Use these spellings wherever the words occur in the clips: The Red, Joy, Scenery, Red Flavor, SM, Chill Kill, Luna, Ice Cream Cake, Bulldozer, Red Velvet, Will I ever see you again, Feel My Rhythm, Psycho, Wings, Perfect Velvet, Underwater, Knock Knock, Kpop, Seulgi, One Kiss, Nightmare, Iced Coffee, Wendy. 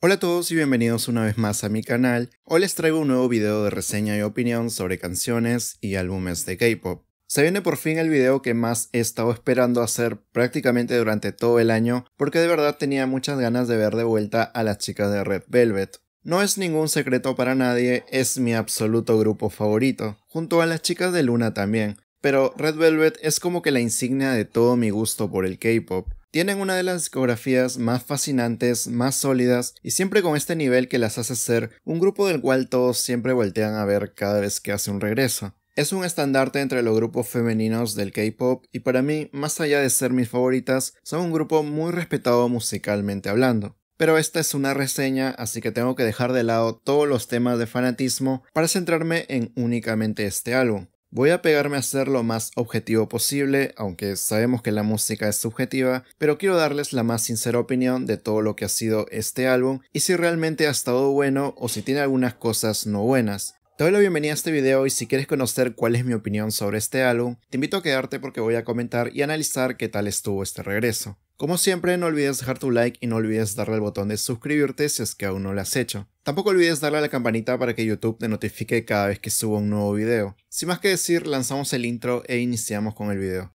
Hola a todos y bienvenidos una vez más a mi canal. Hoy les traigo un nuevo video de reseña y opinión sobre canciones y álbumes de K-pop. Se viene por fin el video que más he estado esperando hacer prácticamente durante todo el año, porque de verdad tenía muchas ganas de ver de vuelta a las chicas de Red Velvet. No es ningún secreto para nadie, es mi absoluto grupo favorito, junto a las chicas de Luna también, pero Red Velvet es como que la insignia de todo mi gusto por el K-pop. Tienen una de las discografías más fascinantes, más sólidas y siempre con este nivel que las hace ser un grupo del cual todos siempre voltean a ver cada vez que hace un regreso. Es un estandarte entre los grupos femeninos del K-pop y para mí, más allá de ser mis favoritas, son un grupo muy respetado musicalmente hablando. Pero esta es una reseña, así que tengo que dejar de lado todos los temas de fanatismo para centrarme en únicamente este álbum. Voy a pegarme a ser lo más objetivo posible, aunque sabemos que la música es subjetiva, pero quiero darles la más sincera opinión de todo lo que ha sido este álbum y si realmente ha estado bueno o si tiene algunas cosas no buenas. Te doy la bienvenida a este video y si quieres conocer cuál es mi opinión sobre este álbum, te invito a quedarte porque voy a comentar y analizar qué tal estuvo este regreso. Como siempre, no olvides dejar tu like y no olvides darle al botón de suscribirte si es que aún no lo has hecho. Tampoco olvides darle a la campanita para que YouTube te notifique cada vez que suba un nuevo video. Sin más que decir, lanzamos el intro e iniciamos con el video.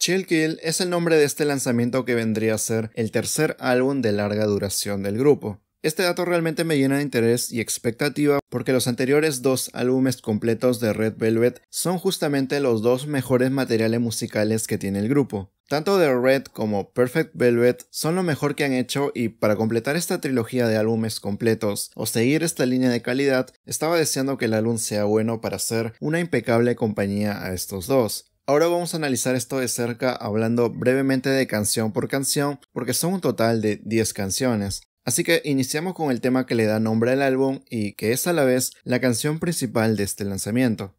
Chill Kill es el nombre de este lanzamiento que vendría a ser el tercer álbum de larga duración del grupo. Este dato realmente me llena de interés y expectativa porque los anteriores dos álbumes completos de Red Velvet son justamente los dos mejores materiales musicales que tiene el grupo. Tanto The Red como Perfect Velvet son lo mejor que han hecho y para completar esta trilogía de álbumes completos o seguir esta línea de calidad, estaba deseando que el álbum sea bueno para hacer una impecable compañía a estos dos. Ahora vamos a analizar esto de cerca hablando brevemente de canción por canción porque son un total de 10 canciones. Así que iniciamos con el tema que le da nombre al álbum y que es a la vez la canción principal de este lanzamiento.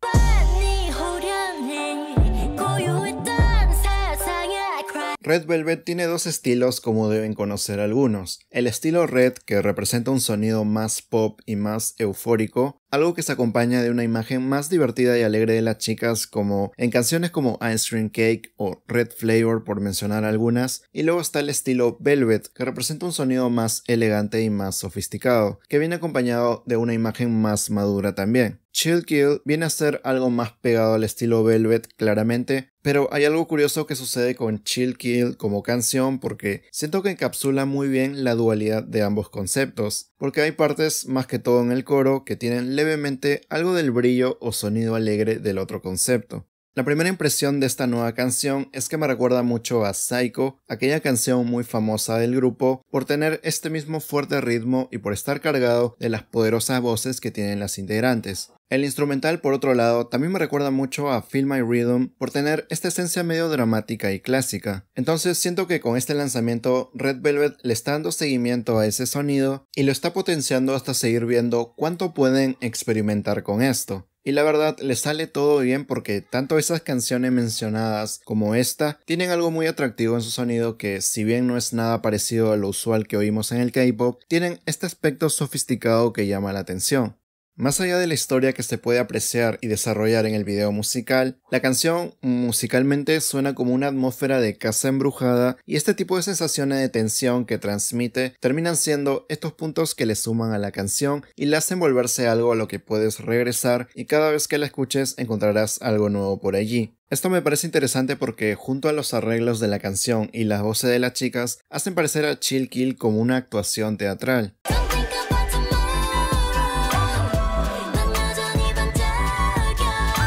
Red Velvet tiene dos estilos como deben conocer algunos. El estilo Red, que representa un sonido más pop y más eufórico, algo que se acompaña de una imagen más divertida y alegre de las chicas como en canciones como Ice Cream Cake o Red Flavor por mencionar algunas. Y luego está el estilo Velvet, que representa un sonido más elegante y más sofisticado, que viene acompañado de una imagen más madura también. Chill Kill viene a ser algo más pegado al estilo Velvet claramente, pero hay algo curioso que sucede con Chill Kill como canción porque siento que encapsula muy bien la dualidad de ambos conceptos, porque hay partes más que todo en el coro que tienen levemente algo del brillo o sonido alegre del otro concepto. La primera impresión de esta nueva canción es que me recuerda mucho a Psycho, aquella canción muy famosa del grupo por tener este mismo fuerte ritmo y por estar cargado de las poderosas voces que tienen las integrantes. El instrumental, por otro lado, también me recuerda mucho a Feel My Rhythm por tener esta esencia medio dramática y clásica. Entonces siento que con este lanzamiento Red Velvet le está dando seguimiento a ese sonido y lo está potenciando hasta seguir viendo cuánto pueden experimentar con esto. Y la verdad, les sale todo bien porque tanto esas canciones mencionadas como esta tienen algo muy atractivo en su sonido que, si bien no es nada parecido a lo usual que oímos en el K-pop, tienen este aspecto sofisticado que llama la atención. Más allá de la historia que se puede apreciar y desarrollar en el video musical, la canción musicalmente suena como una atmósfera de casa embrujada y este tipo de sensaciones de tensión que transmite terminan siendo estos puntos que le suman a la canción y le hacen volverse algo a lo que puedes regresar y cada vez que la escuches encontrarás algo nuevo por allí. Esto me parece interesante porque junto a los arreglos de la canción y las voces de las chicas hacen parecer a Chill Kill como una actuación teatral.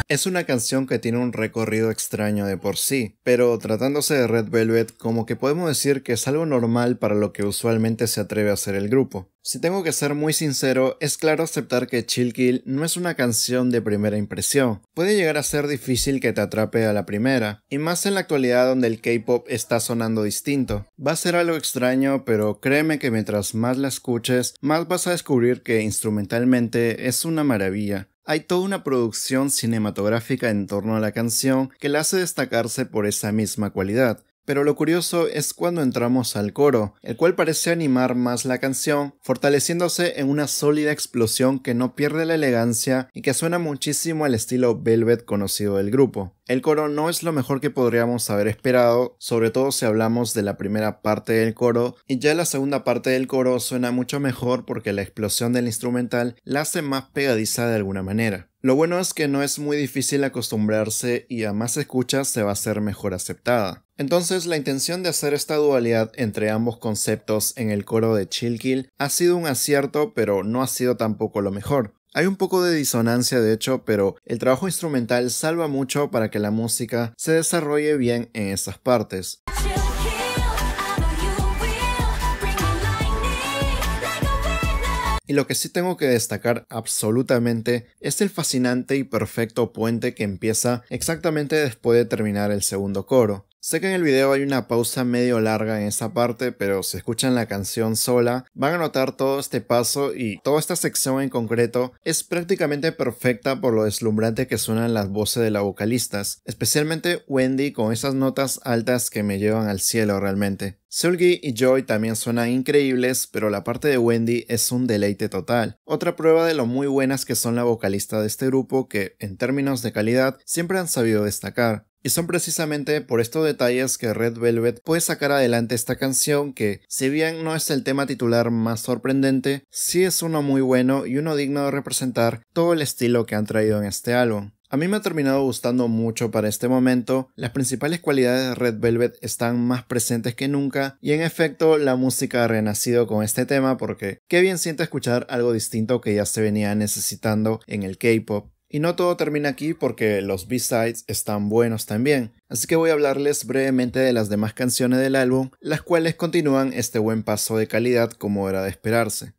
Es una canción que tiene un recorrido extraño de por sí, pero tratándose de Red Velvet como que podemos decir que es algo normal para lo que usualmente se atreve a hacer el grupo. Si tengo que ser muy sincero, es claro aceptar que Chill Kill no es una canción de primera impresión. Puede llegar a ser difícil que te atrape a la primera, y más en la actualidad donde el K-pop está sonando distinto. Va a ser algo extraño, pero créeme que mientras más la escuches, más vas a descubrir que instrumentalmente es una maravilla. Hay toda una producción cinematográfica en torno a la canción que la hace destacarse por esa misma cualidad. Pero lo curioso es cuando entramos al coro, el cual parece animar más la canción, fortaleciéndose en una sólida explosión que no pierde la elegancia y que suena muchísimo al estilo Velvet conocido del grupo. El coro no es lo mejor que podríamos haber esperado, sobre todo si hablamos de la primera parte del coro, y ya la segunda parte del coro suena mucho mejor porque la explosión del instrumental la hace más pegadiza de alguna manera. Lo bueno es que no es muy difícil acostumbrarse y a más escuchas se va a ser mejor aceptada. Entonces la intención de hacer esta dualidad entre ambos conceptos en el coro de Chill Kill ha sido un acierto, pero no ha sido tampoco lo mejor. Hay un poco de disonancia de hecho, pero el trabajo instrumental salva mucho para que la música se desarrolle bien en esas partes. Y lo que sí tengo que destacar absolutamente es el fascinante y perfecto puente que empieza exactamente después de terminar el segundo coro. Sé que en el video hay una pausa medio larga en esa parte, pero si escuchan la canción sola, van a notar todo este paso y toda esta sección en concreto es prácticamente perfecta por lo deslumbrante que suenan las voces de las vocalistas, especialmente Wendy con esas notas altas que me llevan al cielo realmente. Seulgi y Joy también suenan increíbles, pero la parte de Wendy es un deleite total. Otra prueba de lo muy buenas que son las vocalistas de este grupo que, en términos de calidad, siempre han sabido destacar. Y son precisamente por estos detalles que Red Velvet puede sacar adelante esta canción que, si bien no es el tema titular más sorprendente, sí es uno muy bueno y uno digno de representar todo el estilo que han traído en este álbum. A mí me ha terminado gustando mucho para este momento, las principales cualidades de Red Velvet están más presentes que nunca y en efecto la música ha renacido con este tema porque qué bien siente escuchar algo distinto que ya se venía necesitando en el K-pop. Y no todo termina aquí porque los B-sides están buenos también, así que voy a hablarles brevemente de las demás canciones del álbum, las cuales continúan este buen paso de calidad como era de esperarse.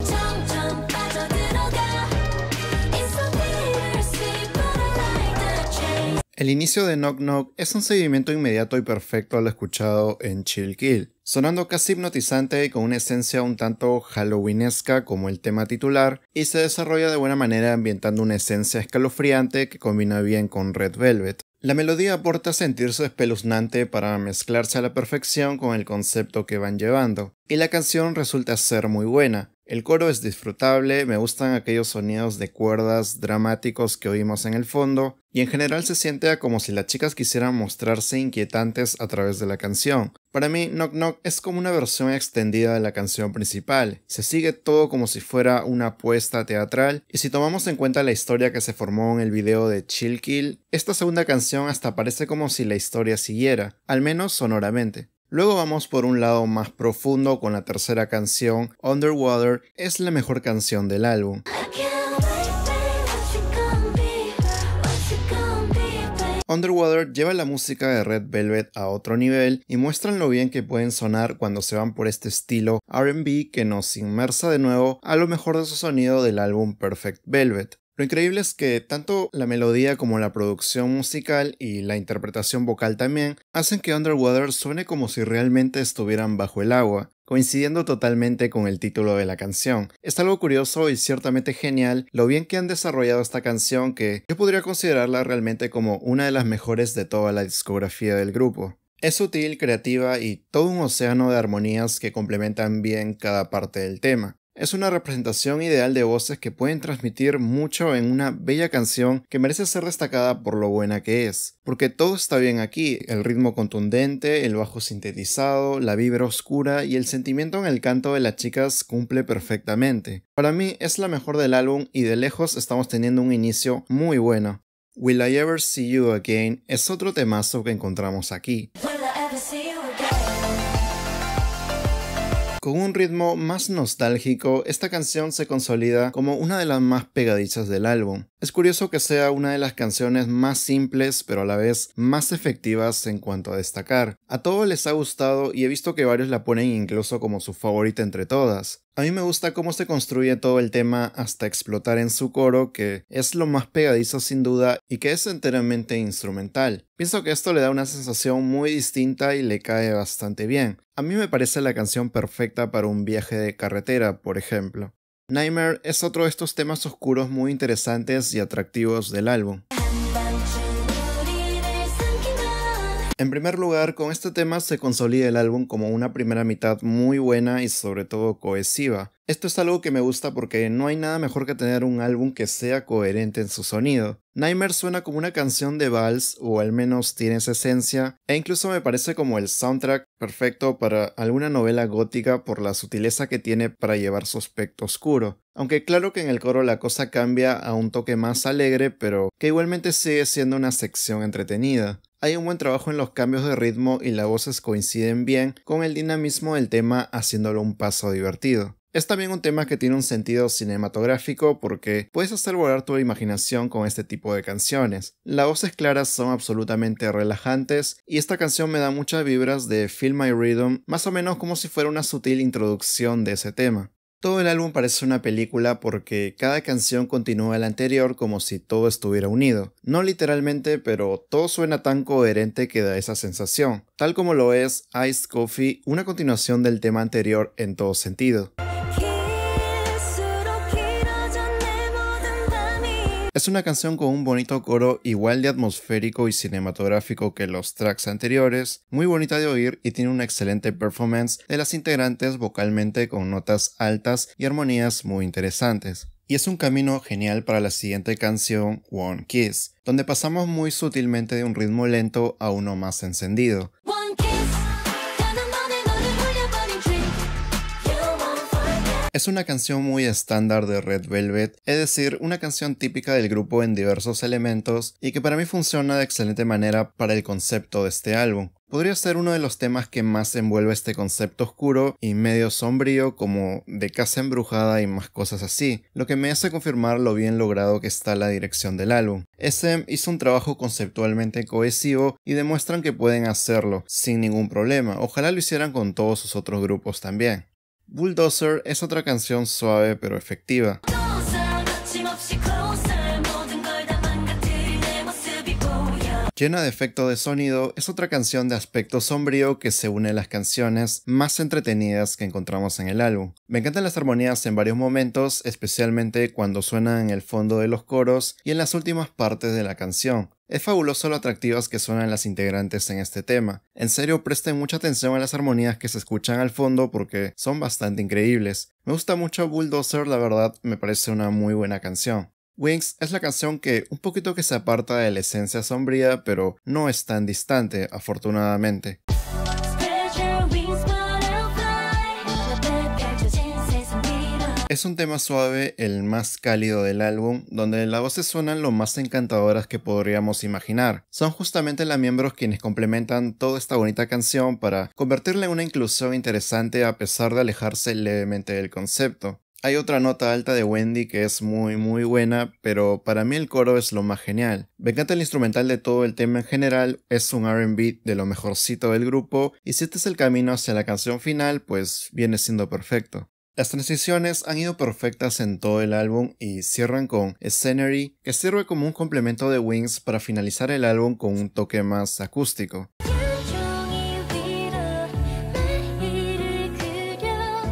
El inicio de Knock Knock es un seguimiento inmediato y perfecto a lo escuchado en Chill Kill, sonando casi hipnotizante y con una esencia un tanto halloweenesca como el tema titular, y se desarrolla de buena manera ambientando una esencia escalofriante que combina bien con Red Velvet. La melodía aporta sentirse espeluznante para mezclarse a la perfección con el concepto que van llevando, y la canción resulta ser muy buena. El coro es disfrutable, me gustan aquellos sonidos de cuerdas dramáticos que oímos en el fondo, y en general se siente como si las chicas quisieran mostrarse inquietantes a través de la canción. Para mí, Knock Knock es como una versión extendida de la canción principal, se sigue todo como si fuera una apuesta teatral, y si tomamos en cuenta la historia que se formó en el video de Chill Kill, esta segunda canción hasta parece como si la historia siguiera, al menos sonoramente. Luego vamos por un lado más profundo con la tercera canción, Underwater, es la mejor canción del álbum. Underwater lleva la música de Red Velvet a otro nivel y muestran lo bien que pueden sonar cuando se van por este estilo R&B que nos inmersa de nuevo a lo mejor de su sonido del álbum Perfect Velvet. Lo increíble es que tanto la melodía como la producción musical y la interpretación vocal también hacen que Underwater suene como si realmente estuvieran bajo el agua, coincidiendo totalmente con el título de la canción. Es algo curioso y ciertamente genial lo bien que han desarrollado esta canción que yo podría considerarla realmente como una de las mejores de toda la discografía del grupo. Es sutil, creativa y todo un océano de armonías que complementan bien cada parte del tema. Es una representación ideal de voces que pueden transmitir mucho en una bella canción que merece ser destacada por lo buena que es, porque todo está bien aquí, el ritmo contundente, el bajo sintetizado, la vibra oscura y el sentimiento en el canto de las chicas cumple perfectamente. Para mí es la mejor del álbum y de lejos estamos teniendo un inicio muy bueno. Will I Ever See You Again es otro temazo que encontramos aquí. Con un ritmo más nostálgico, esta canción se consolida como una de las más pegadizas del álbum. Es curioso que sea una de las canciones más simples, pero a la vez más efectivas en cuanto a destacar. A todos les ha gustado y he visto que varios la ponen incluso como su favorita entre todas. A mí me gusta cómo se construye todo el tema hasta explotar en su coro, que es lo más pegadizo sin duda y que es enteramente instrumental. Pienso que esto le da una sensación muy distinta y le cae bastante bien. A mí me parece la canción perfecta para un viaje de carretera, por ejemplo. Nightmare es otro de estos temas oscuros muy interesantes y atractivos del álbum. En primer lugar, con este tema se consolida el álbum como una primera mitad muy buena y sobre todo cohesiva. Esto es algo que me gusta porque no hay nada mejor que tener un álbum que sea coherente en su sonido. Nightmare suena como una canción de vals, o al menos tiene esa esencia, e incluso me parece como el soundtrack perfecto para alguna novela gótica por la sutileza que tiene para llevar su aspecto oscuro. Aunque claro que en el coro la cosa cambia a un toque más alegre, pero que igualmente sigue siendo una sección entretenida. Hay un buen trabajo en los cambios de ritmo y las voces coinciden bien con el dinamismo del tema, haciéndolo un paso divertido. Es también un tema que tiene un sentido cinematográfico porque puedes hacer volar tu imaginación con este tipo de canciones. Las voces claras son absolutamente relajantes y esta canción me da muchas vibras de Feel My Rhythm, más o menos como si fuera una sutil introducción de ese tema. Todo el álbum parece una película porque cada canción continúa la anterior como si todo estuviera unido. No literalmente, pero todo suena tan coherente que da esa sensación. Tal como lo es Iced Coffee, una continuación del tema anterior en todo sentido. Es una canción con un bonito coro igual de atmosférico y cinematográfico que los tracks anteriores, muy bonita de oír y tiene una excelente performance de las integrantes vocalmente con notas altas y armonías muy interesantes. Y es un camino genial para la siguiente canción, One Kiss, donde pasamos muy sutilmente de un ritmo lento a uno más encendido. Es una canción muy estándar de Red Velvet, es decir, una canción típica del grupo en diversos elementos y que para mí funciona de excelente manera para el concepto de este álbum. Podría ser uno de los temas que más envuelve este concepto oscuro y medio sombrío, como de casa embrujada y más cosas así, lo que me hace confirmar lo bien logrado que está la dirección del álbum. SM hizo un trabajo conceptualmente cohesivo y demuestran que pueden hacerlo sin ningún problema, ojalá lo hicieran con todos sus otros grupos también. Bulldozer es otra canción suave pero efectiva. Llena de efecto de sonido, es otra canción de aspecto sombrío que se une a las canciones más entretenidas que encontramos en el álbum. Me encantan las armonías en varios momentos, especialmente cuando suenan en el fondo de los coros y en las últimas partes de la canción. Es fabuloso lo atractivas que suenan las integrantes en este tema. En serio, presten mucha atención a las armonías que se escuchan al fondo porque son bastante increíbles. Me gusta mucho Bulldozer, la verdad me parece una muy buena canción. Wings es la canción que un poquito que se aparta de la esencia sombría, pero no es tan distante, afortunadamente. Es un tema suave, el más cálido del álbum, donde las voces suenan lo más encantadoras que podríamos imaginar. Son justamente las miembros quienes complementan toda esta bonita canción para convertirla en una inclusión interesante a pesar de alejarse levemente del concepto. Hay otra nota alta de Wendy que es muy buena, pero para mí el coro es lo más genial. Me encanta el instrumental de todo el tema en general, es un R&B de lo mejorcito del grupo, y si este es el camino hacia la canción final, pues viene siendo perfecto. Las transiciones han ido perfectas en todo el álbum y cierran con Scenery, que sirve como un complemento de Wings para finalizar el álbum con un toque más acústico.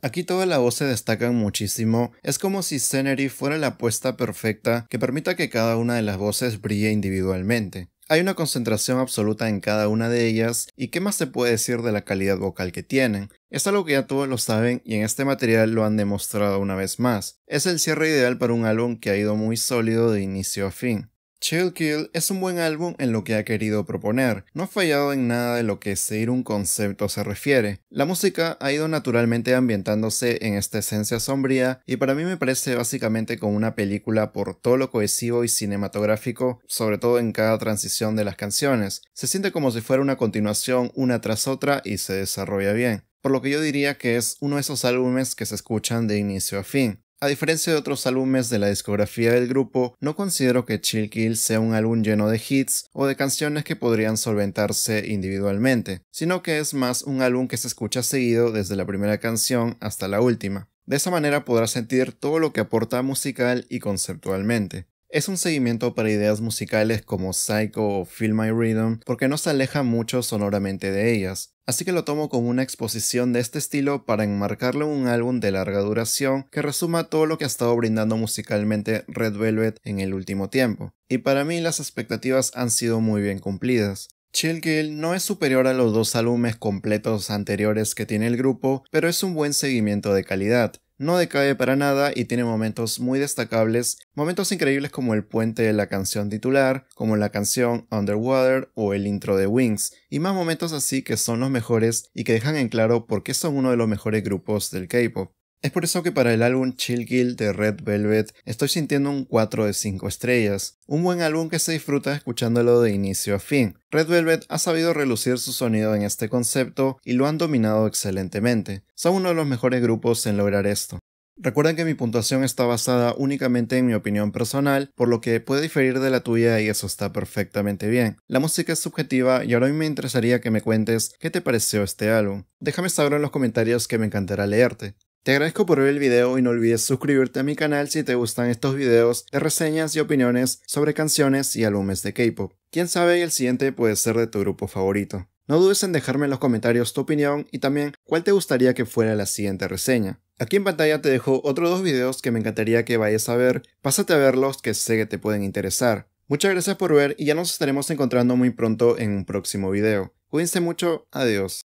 Aquí toda la voz se destacan muchísimo, es como si Scenery fuera la apuesta perfecta que permita que cada una de las voces brille individualmente. Hay una concentración absoluta en cada una de ellas y qué más se puede decir de la calidad vocal que tienen. Es algo que ya todos lo saben y en este material lo han demostrado una vez más. Es el cierre ideal para un álbum que ha ido muy sólido de inicio a fin. Chill Kill es un buen álbum en lo que ha querido proponer, no ha fallado en nada de lo que seguir un concepto se refiere. La música ha ido naturalmente ambientándose en esta esencia sombría y para mí me parece básicamente como una película por todo lo cohesivo y cinematográfico, sobre todo en cada transición de las canciones. Se siente como si fuera una continuación una tras otra y se desarrolla bien, por lo que yo diría que es uno de esos álbumes que se escuchan de inicio a fin. A diferencia de otros álbumes de la discografía del grupo, no considero que Chill Kill sea un álbum lleno de hits o de canciones que podrían solventarse individualmente, sino que es más un álbum que se escucha seguido desde la primera canción hasta la última. De esa manera podrás sentir todo lo que aporta musical y conceptualmente. Es un seguimiento para ideas musicales como Psycho o Feel My Rhythm porque no se aleja mucho sonoramente de ellas, así que lo tomo como una exposición de este estilo para enmarcarle un álbum de larga duración que resuma todo lo que ha estado brindando musicalmente Red Velvet en el último tiempo, y para mí las expectativas han sido muy bien cumplidas. Chill Kill no es superior a los dos álbumes completos anteriores que tiene el grupo, pero es un buen seguimiento de calidad. No decae para nada y tiene momentos muy destacables, momentos increíbles como el puente de la canción titular, como la canción Underwater o el intro de Wings, y más momentos así que son los mejores y que dejan en claro por qué son uno de los mejores grupos del K-pop. Es por eso que para el álbum Chill Kill de Red Velvet estoy sintiendo un 4 de 5 estrellas, un buen álbum que se disfruta escuchándolo de inicio a fin. Red Velvet ha sabido relucir su sonido en este concepto y lo han dominado excelentemente. Son uno de los mejores grupos en lograr esto. Recuerden que mi puntuación está basada únicamente en mi opinión personal, por lo que puede diferir de la tuya y eso está perfectamente bien. La música es subjetiva y ahora me interesaría que me cuentes qué te pareció este álbum. Déjame saber en los comentarios que me encantará leerte. Te agradezco por ver el video y no olvides suscribirte a mi canal si te gustan estos videos de reseñas y opiniones sobre canciones y álbumes de K-pop. Quién sabe, el siguiente puede ser de tu grupo favorito. No dudes en dejarme en los comentarios tu opinión y también cuál te gustaría que fuera la siguiente reseña. Aquí en pantalla te dejo otros dos videos que me encantaría que vayas a ver, pásate a verlos que sé que te pueden interesar. Muchas gracias por ver y ya nos estaremos encontrando muy pronto en un próximo video. Cuídense mucho, adiós.